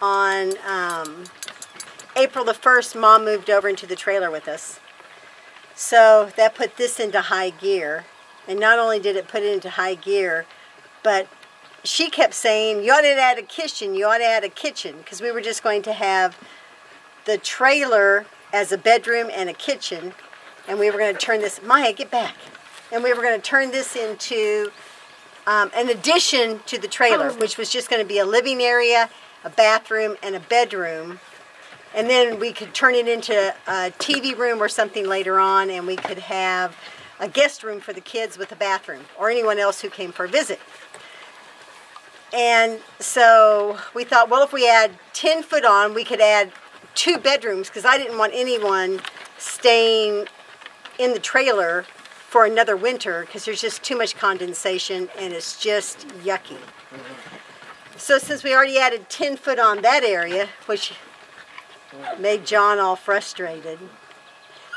on April the 1st, Mom moved over into the trailer with us. So that put this into high gear. And not only did it put it into high gear, but she kept saying, you ought to add a kitchen, you ought to add a kitchen, because we were just going to have the trailer as a bedroom and a kitchen, and we were going to turn this, Maya, get back, and we were going to turn this into an addition to the trailer, which was just going to be a living area, a bathroom, and a bedroom, and then we could turn it into a TV room or something later on, and we could have a guest room for the kids with a bathroom, or anyone else who came for a visit. And so we thought, well, if we add 10 foot on, we could add 2 bedrooms, because I didn't want anyone staying in the trailer for another winter, because there's just too much condensation and it's just yucky. So since we already added 10 foot on that area, which made John all frustrated,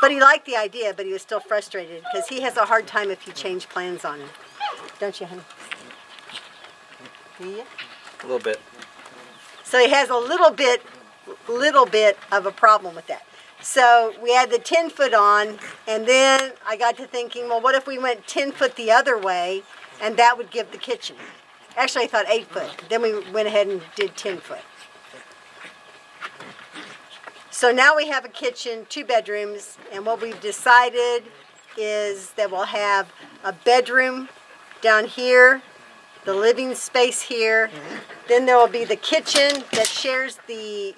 but he liked the idea, but he was still frustrated because he has a hard time if you change plans on him. Don't you, honey? Yeah. A little bit. So he has a little bit of a problem with that. So we had the 10 foot on, and then I got to thinking, well, what if we went 10 foot the other way, and that would give the kitchen. Actually, I thought 8 foot. Then we went ahead and did 10 foot. So now we have a kitchen, 2 bedrooms, and what we've decided is that we'll have a bedroom down here, the living space here, then there will be the kitchen that shares the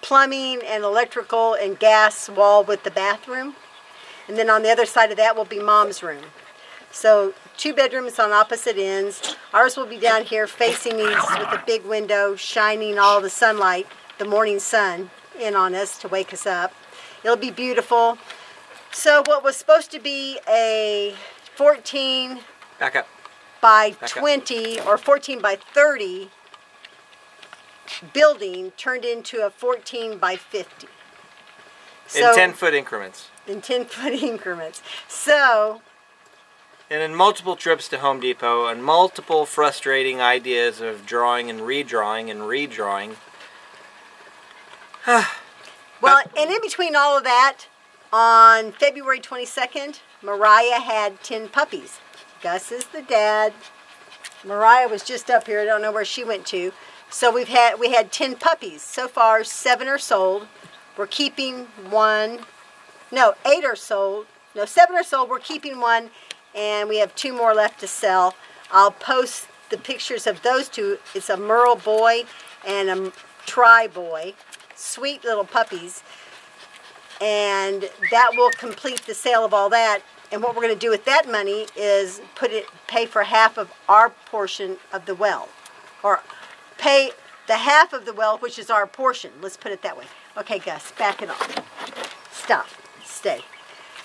plumbing and electrical and gas wall with the bathroom, and then on the other side of that will be Mom's room. So 2 bedrooms on opposite ends. Ours will be down here facing east with a big window shining all the sunlight, the morning sun, in on us to wake us up. It'll be beautiful. So what was supposed to be a 14... Back up. By 20 or 14 by 30 building turned into a 14 by 50. So, in 10-foot increments. In 10-foot increments. So. And in multiple trips to Home Depot and multiple frustrating ideas of drawing and redrawing and redrawing. Well, and in between all of that, on February 22nd, Mariah had 10 puppies. Gus is the dad. Mariah was just up here. I don't know where she went to. So we had 10 puppies. So far, 7 are sold. We're keeping 1. No, 8 are sold. No, 7 are sold. We're keeping 1, and we have 2 more left to sell. I'll post the pictures of those 2. It's a Merle boy and a Tri boy. Sweet little puppies. And that will complete the sale of all that. And what we're going to do with that money is pay for half of our portion of the well, or pay the half of the well, which is our portion. Let's put it that way. Okay, Gus, back it off. Stop. Stay.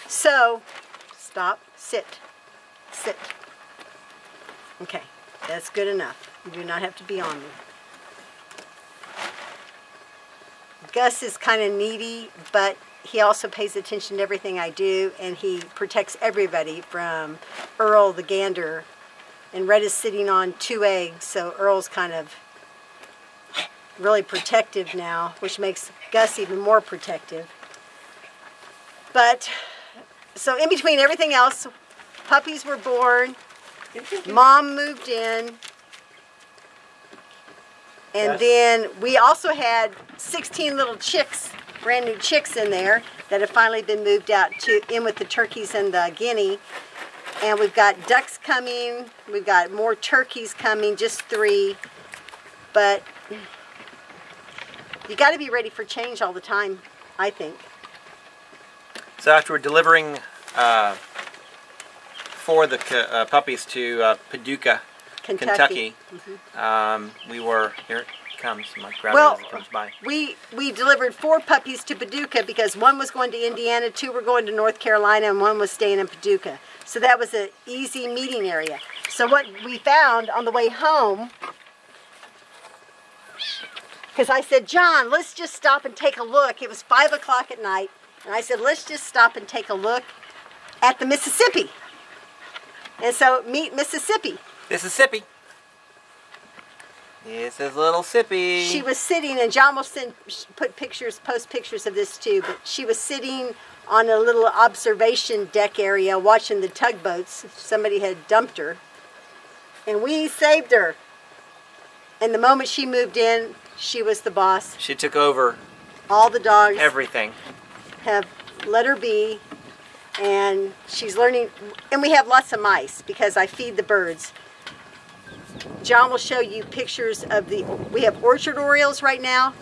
So, stop. Sit. Sit. Okay, that's good enough. You do not have to be on me. Gus is kind of needy, but he also pays attention to everything I do, and he protects everybody from Earl the gander. And Rhett is sitting on 2 eggs, so Earl's kind of really protective now, which makes Gus even more protective. But, so in between everything else, puppies were born, Mom moved in, and then we also had 16 little chicks, brand new chicks in there that have finally been moved out to in with the turkeys and the guinea. And we've got ducks coming, we've got more turkeys coming, just 3. But you got to be ready for change all the time, I think. So after we're delivering 4 of the puppies to Paducah, Kentucky. Mm-hmm. We were here. Comes and like well, comes by. We delivered 4 puppies to Paducah because 1 was going to Indiana, 2 were going to North Carolina, and 1 was staying in Paducah. So that was an easy meeting area. So what we found on the way home, because I said, John, let's just stop and take a look. It was 5 o'clock at night, and I said, let's just stop and take a look at the Mississippi. And so meet Mississippi. Mississippi. This is little Sippy. She was sitting, and John will post pictures of this too, but she was sitting on a little observation deck area watching the tugboats. Somebody had dumped her, and we saved her. And the moment she moved in, she was the boss. She took over. All the dogs. Everything. Have let her be, and she's learning. And we have lots of mice because I feed the birds. John will show you pictures of the, we have orchard orioles right now,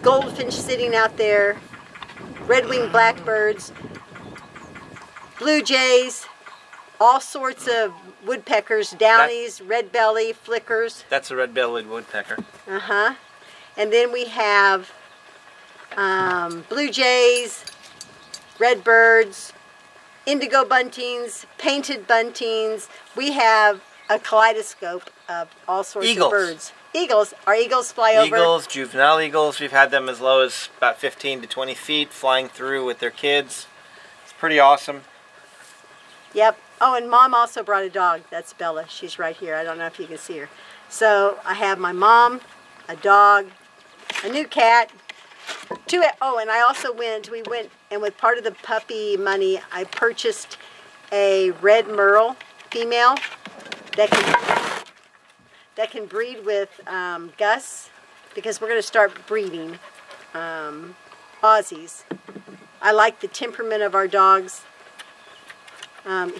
goldfinch sitting out there, red-winged blackbirds, blue jays, all sorts of woodpeckers, downies, red-belly, flickers. That's a red-bellied woodpecker. Uh-huh. And then we have blue jays, redbirds, indigo buntings, painted buntings. We have a kaleidoscope of all sorts of birds. Eagles. Our eagles fly over. Eagles, juvenile eagles. We've had them as low as about 15 to 20 feet flying through with their kids. It's pretty awesome. Yep. Oh, and Mom also brought a dog. That's Bella. She's right here. I don't know if you can see her. So I have my mom, a dog, a new cat. Oh, and I also we went, and with part of the puppy money, I purchased a red merle female that can breed with Gus, because we're going to start breeding Aussies. I like the temperament of our dogs.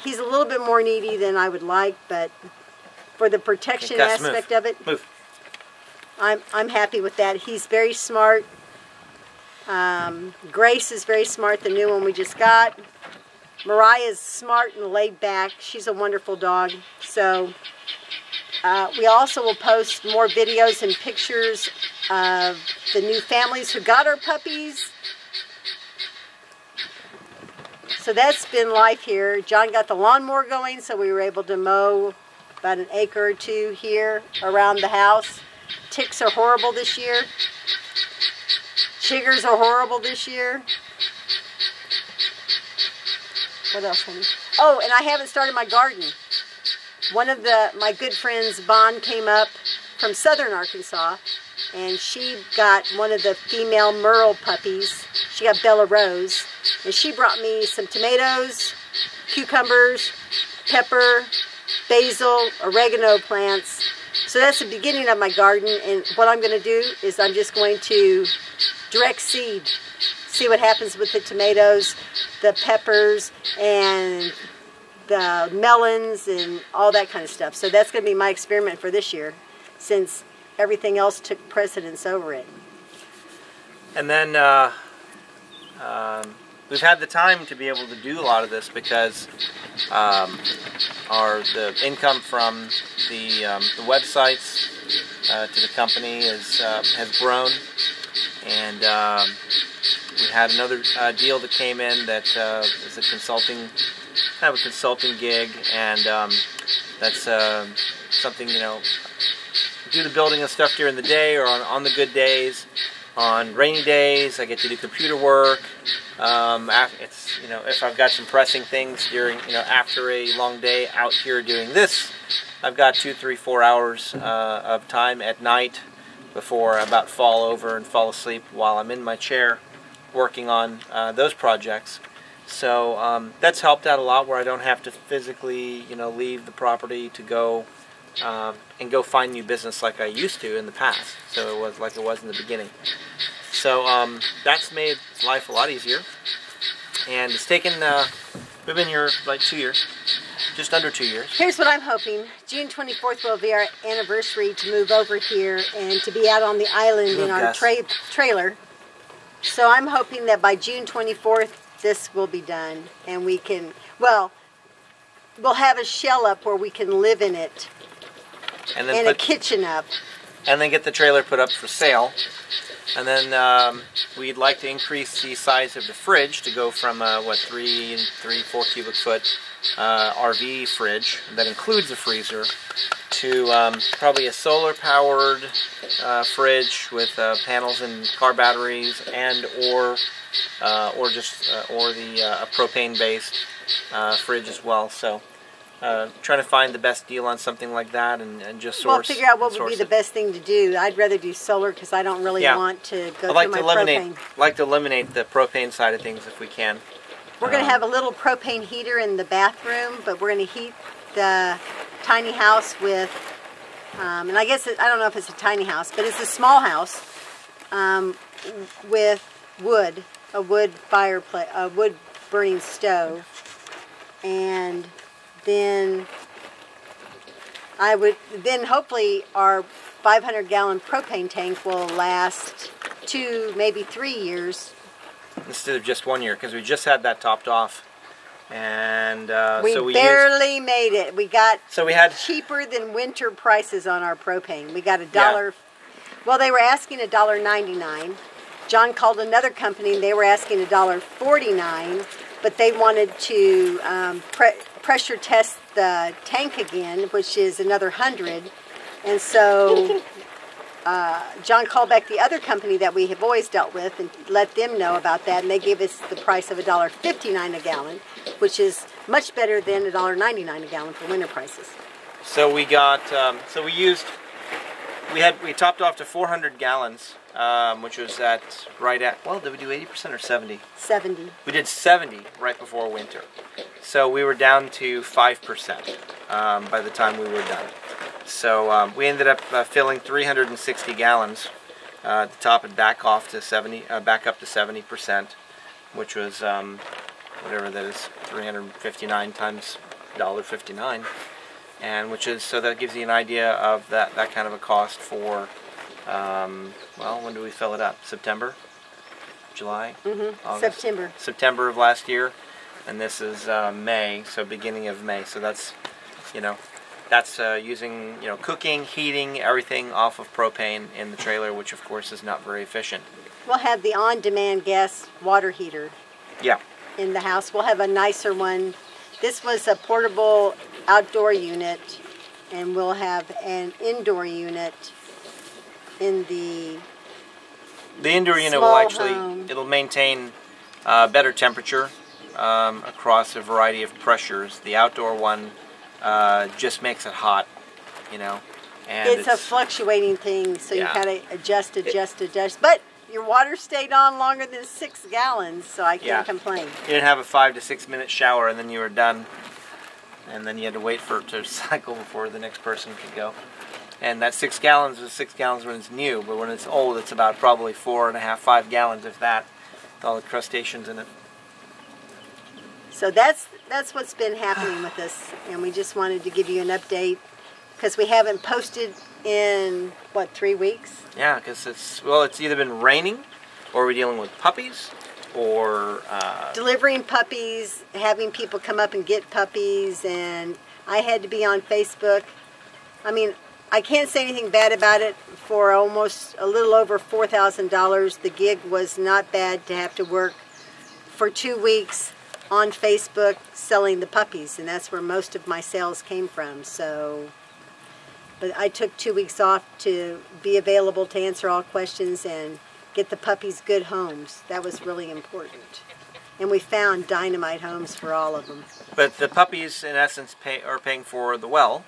He's a little bit more needy than I would like, but for the protection aspect of it, I'm happy with that. He's very smart. Grace is very smart, the new one we just got. Mariah is smart and laid back. She's a wonderful dog. So we also will post more videos and pictures of the new families who got our puppies. So that's been life here. John got the lawnmower going, so we were able to mow about an acre or two here around the house. Ticks are horrible this year. Chiggers are horrible this year. What else? Oh, and I haven't started my garden. One of my good friends, Bon, came up from southern Arkansas, and she got one of the female merle puppies. She got Bella Rose, and she brought me some tomatoes, cucumbers, pepper, basil, oregano plants. So that's the beginning of my garden, and what I'm going to do is I'm just going to direct seed. See what happens with the tomatoes, the peppers, and the melons, and all that kind of stuff. So that's going to be my experiment for this year, since everything else took precedence over it. And then we've had the time to be able to do a lot of this because the income from the websites to the company has grown. And we had another deal that came in that is a consulting, kind of a consulting gig, and that's something, you know, do the building and stuff during the day or on the good days. On rainy days, I get to do computer work. It's, you know, if I've got some pressing things during, you know, after a long day out here doing this, I've got 2, 3, 4 hours of time at night before I about fall over and fall asleep while I'm in my chair working on those projects. So that's helped out a lot, where I don't have to physically, you know, leave the property to go and go find new business like I used to in the past. So it was like it was in the beginning. So that's made life a lot easier. And it's taken, we've been here like 2 years. Just under 2 years. Here's what I'm hoping. June 24th will be our anniversary to move over here and to be out on the island in our trailer. So I'm hoping that by June 24th, this will be done, and we can, well, we'll have a shell up where we can live in it, and then a kitchen up. And then get the trailer put up for sale. And then we'd like to increase the size of the fridge to go from, 3 and 3/4 cubic foot RV fridge that includes a freezer to probably a solar-powered fridge with panels and car batteries, and or the propane-based fridge as well. So trying to find the best deal on something like that, and just source. Well, figure out what would be the best thing to do. I'd rather do solar because I don't really want to go through my propane. I'd like to eliminate the propane side of things if we can. We're going to have a little propane heater in the bathroom, but we're going to heat the tiny house with, and I guess, I don't know if it's a tiny house, but it's a small house with wood, a wood fireplace, a wood burning stove. And then I would, then hopefully our 500-gallon propane tank will last 2, maybe 3 years. Instead of just 1 year, because we just had that topped off, and we barely made it. We got cheaper than winter prices on our propane. We got $1. Well, they were asking $1.99. John called another company. They were asking $1.49, but they wanted to pressure test the tank again, which is another 100, and so. John called back the other company that we have always dealt with and let them know about that, and they gave us the price of $1.59 a gallon, which is much better than $1.99 a gallon for winter prices. So we got, so we used, we topped off to 400 gallons, which was at right at, well, did we do 80% or 70? 70. We did 70 right before winter, so we were down to 5% by the time we were done. So we ended up filling 360 gallons to top it back off to 70, back up to 70%, which was whatever that is, 359 times $1.59, and which is, so that gives you an idea of that kind of a cost for, well, when do we fill it up? September, July, August? September of last year, and this is May, so beginning of May. So that's, you know. That's using, you know, cooking, heating, everything off of propane in the trailer, which of course is not very efficient. We'll have the on-demand gas water heater in the house. We'll have a nicer one. This was a portable outdoor unit, and we'll have an indoor unit in the indoor unit will actually, it'll maintain better temperature across a variety of pressures. The outdoor one just makes it hot, you know, and it's a fluctuating thing, so you kind of adjust. But your water stayed on longer than 6 gallons, so I can't complain. You didn't have a 5 to 6 minute shower and then you were done, and then you had to wait for it to cycle before the next person could go. And that 6 gallons is 6 gallons when it's new, but when it's old, it's about probably 4.5, 5 gallons if that, with all the crustaceans in it. So that's what's been happening with us, and we just wanted to give you an update because we haven't posted in, what, 3 weeks? Yeah, because it's, well, it's either been raining, or we're dealing with puppies, or... delivering puppies, having people come up and get puppies, and I had to be on Facebook. I mean, I can't say anything bad about it. For almost a little over $4,000, the gig was not bad to have to work for 2 weeks on Facebook selling the puppies, and that's where most of my sales came from. So, but I took 2 weeks off to be available to answer all questions and get the puppies good homes. That was really important, and we found dynamite homes for all of them. But the puppies, in essence, are paying for the well,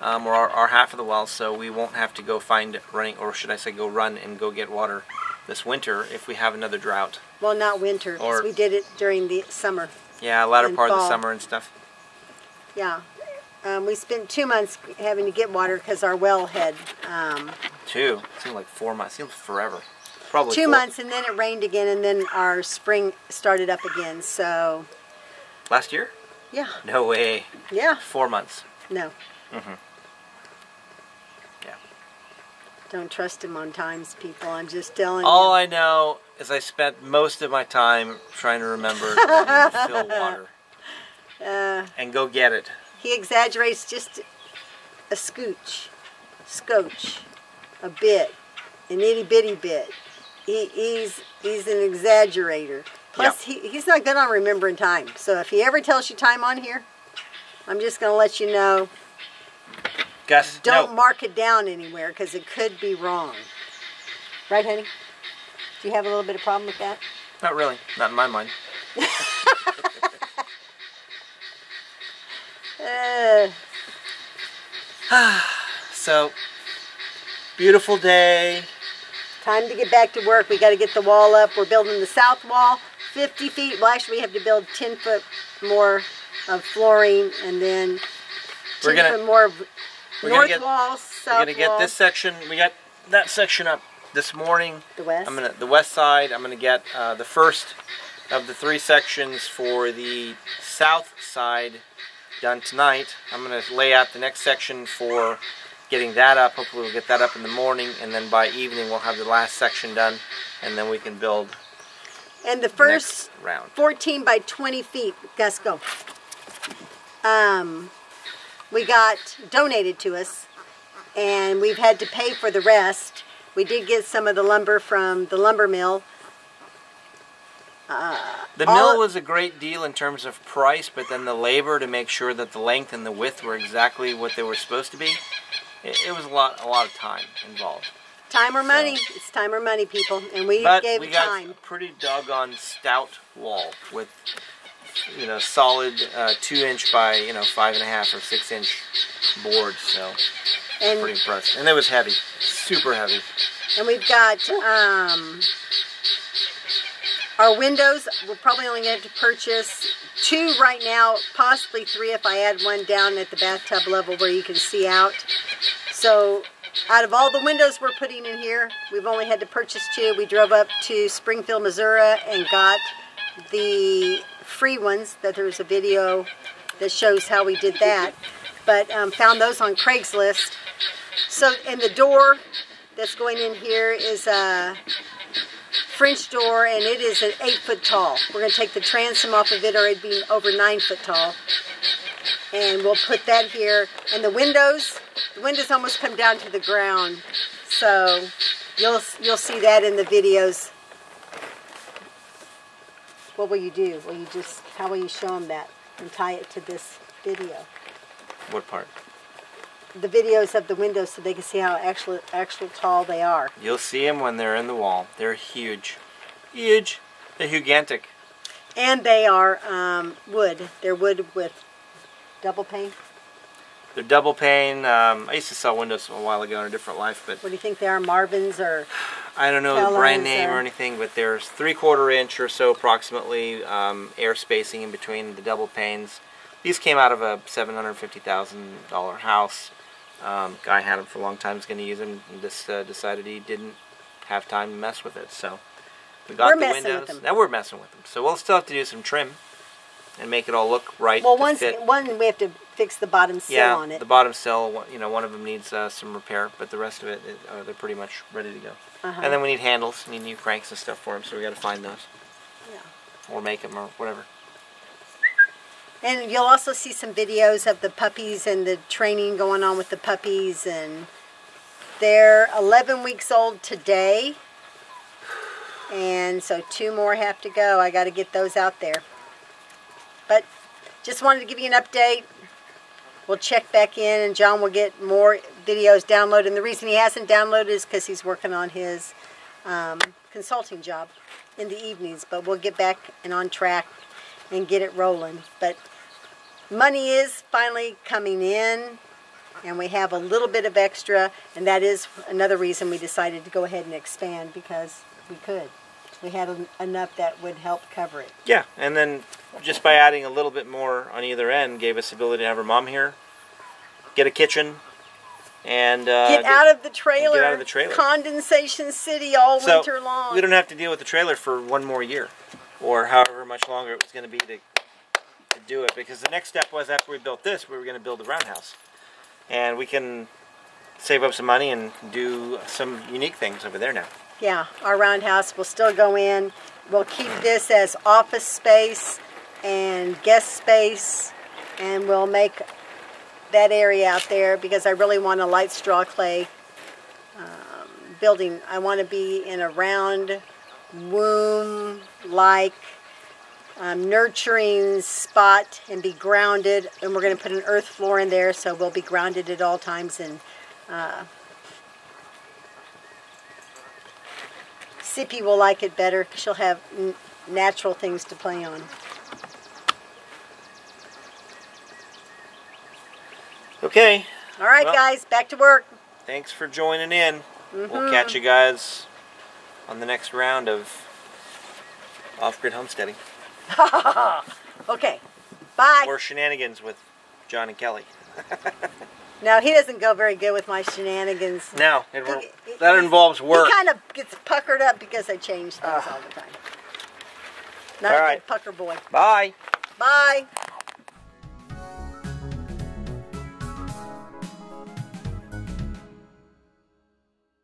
or our half of the well, so we won't have to go find running, or should I say, go run and go get water this winter if we have another drought. Well, not winter, because we did it during the summer. Yeah, latter part of the summer and stuff. Yeah. We spent 2 months having to get water because our well had... Two? It seemed like 4 months. It seems forever. Probably 2 months, and then it rained again, and then our spring started up again, so... Last year? Yeah. No way. Yeah. 4 months. No. Mm-hmm. Don't trust him on times, people. I'm just telling you. All I know is I spent most of my time trying to remember to fill water and go get it. He exaggerates just a scotch, a bit, an itty bitty bit. He's an exaggerator. Plus, he's not good on remembering time. So if he ever tells you time on here, I'm just going to let you know. Gus, don't mark it down anywhere because it could be wrong. Right, honey? Do you have a little bit of problem with that? Not really. Not in my mind. So, beautiful day. Time to get back to work. We got to get the wall up. We're building the south wall, 50 feet. Well, actually, we have to build 10 foot more of flooring, and then 10 foot more of north wall, south wall. We're gonna get this section. We got that section up this morning. The west. The west side. I'm gonna get the first of the three sections for the south side done tonight. I'm gonna lay out the next section for getting that up. Hopefully we'll get that up in the morning, and then by evening we'll have the last section done, and then we can build. And the first round, 14 by 20 feet, Gus, go. We got donated to us, and we've had to pay for the rest. We did get some of the lumber from the lumber mill. The mill was a great deal in terms of price, but then the labor to make sure that the length and the width were exactly what they were supposed to be. It was a lot of time involved. Time or money. So, it's time or money, people, and we gave time. But we got a pretty doggone stout wall with, you know, solid 2-inch by, you know, 5.5 or 6-inch board. So and, pretty impressed. And it was heavy, super heavy. And we've got our windows. We're probably only going to have to purchase 2 right now, possibly 3 if I add one down at the bathtub level where you can see out. So out of all the windows we're putting in here, we've only had to purchase 2. We drove up to Springfield, Missouri, and got the free ones. That there's a video that shows how we did that, but found those on Craigslist. So, and the door that's going in here is a French door, and it is an 8-foot tall. We're going to take the transom off of it, or it'd be over 9-foot tall, and we'll put that here. And the windows almost come down to the ground, so you'll see that in the videos. What will you do? Will you just, how will you show them that and tie it to this video? What part? The videos of the windows, so they can see how actual tall they are. You'll see them when they're in the wall. They're huge. Huge. They're gigantic. And they are wood. They're wood with double pane. They're double pane. I used to sell windows a while ago in a different life, but... What do you think they are? Marvin's or... I don't know the brand name or anything, but there's 3/4 inch or so approximately air spacing in between the double panes. These came out of a $750,000 house. Guy had them for a long time, was going to use them, and just decided he didn't have time to mess with it. So we got the windows. Now we're messing with them. So we'll still have to do some trim and make it all look right. Well, one we have to fix the bottom sill on it. Yeah, the bottom sill. You know, one of them needs some repair, but the rest of it, they're pretty much ready to go. And then we need handles, need new cranks and stuff for them, so we got to find those. Yeah. Or make them, or whatever. And you'll also see some videos of the puppies and the training going on with the puppies, and they're 11 weeks old today, and so 2 more have to go. I got to get those out there. But just wanted to give you an update. We'll check back in, and John will get more videos downloaded. And the reason he hasn't downloaded is because he's working on his consulting job in the evenings. But we'll get back and on track and get it rolling. But money is finally coming in, and we have a little bit of extra. And that is another reason we decided to go ahead and expand, because we could. We had enough that would help cover it. Yeah, and then just by adding a little bit more on either end gave us the ability to have her mom here, get a kitchen, and get out of the trailer. Condensation city all winter long. We don't have to deal with the trailer for one more year, or however much longer it was going to be to do it. Because the next step was, after we built this, we were going to build the roundhouse, and we can save up some money and do some unique things over there now. Yeah, our roundhouse will still go in. We'll keep this as office space and guest space, and we'll make that area out there, because I really want a light straw clay building. I want to be in a round, womb-like, nurturing spot and be grounded. And we're going to put an earth floor in there, so we'll be grounded at all times. And Sippy will like it better, because she'll have natural things to play on. Okay. All right, well, guys, back to work. Thanks for joining in. Mm-hmm. We'll catch you guys on the next round of Off-Grid Homesteading. Okay. Bye. More shenanigans with John and Kelly. No, he doesn't go very good with my shenanigans. No, that involves work. He kind of gets puckered up because I change things all the time. Not a good pucker boy. Bye. Bye.